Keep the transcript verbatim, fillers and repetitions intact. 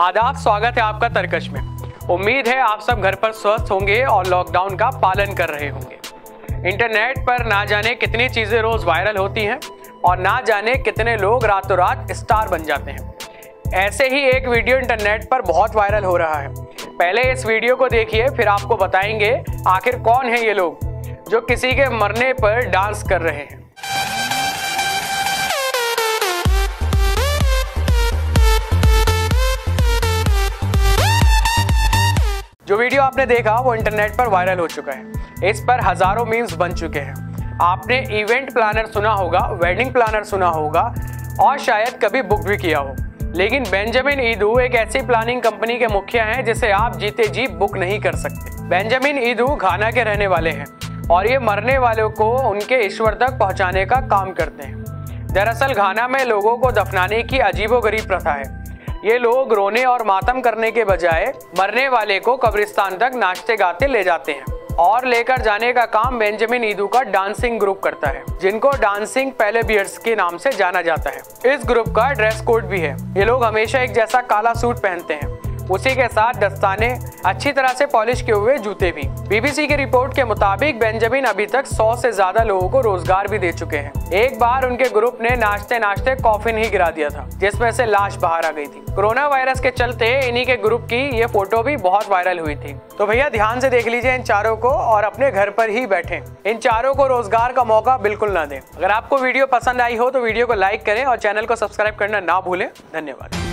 आदाब, स्वागत है आपका तर्कश में। उम्मीद है आप सब घर पर स्वस्थ होंगे और लॉकडाउन का पालन कर रहे होंगे। इंटरनेट पर ना जाने कितनी चीज़ें रोज़ वायरल होती हैं और ना जाने कितने लोग रातों रात स्टार बन जाते हैं। ऐसे ही एक वीडियो इंटरनेट पर बहुत वायरल हो रहा है। पहले इस वीडियो को देखिए, फिर आपको बताएंगे आखिर कौन है ये लोग जो किसी के मरने पर डांस कर रहे हैं। जो वीडियो आपने देखा वो इंटरनेट पर वायरल हो चुका है। इस पर हजारों मीम्स बन चुके हैं। आपने इवेंट प्लानर सुना होगा, वेडिंग प्लानर सुना होगा और शायद कभी बुक भी किया हो। लेकिन बेंजामिन ईदू एक ऐसी प्लानिंग कंपनी के मुखिया हैं जिसे आप जीते जी बुक नहीं कर सकते। बेंजामिन ईदू घाना के रहने वाले हैं और ये मरने वालों को उनके ईश्वर तक पहुँचाने का काम करते हैं। दरअसल घाना में लोगों को दफनाने की अजीबोगरीब प्रथा है। ये लोग रोने और मातम करने के बजाय मरने वाले को कब्रिस्तान तक नाचते गाते ले जाते हैं और लेकर जाने का काम बेंजामिन ईदू का डांसिंग ग्रुप करता है, जिनको डांसिंग पैलेबियर्स के नाम से जाना जाता है। इस ग्रुप का ड्रेस कोड भी है। ये लोग हमेशा एक जैसा काला सूट पहनते हैं, उसी के साथ दस्ताने, अच्छी तरह से पॉलिश किए हुए जूते भी। बीबीसी की रिपोर्ट के मुताबिक बेंजामिन अभी तक सौ से ज्यादा लोगों को रोजगार भी दे चुके हैं। एक बार उनके ग्रुप ने नाचते नाचते कॉफिन ही गिरा दिया था, जिसमें से लाश बाहर आ गई थी। कोरोना वायरस के चलते इन्हीं के ग्रुप की ये फोटो भी बहुत वायरल हुई थी। तो भैया ध्यान से देख लीजिए इन चारों को और अपने घर पर ही बैठे। इन चारों को रोजगार का मौका बिल्कुल ना दें। अगर आपको वीडियो पसंद आई हो तो वीडियो को लाइक करें और चैनल को सब्सक्राइब करना ना भूलें। धन्यवाद।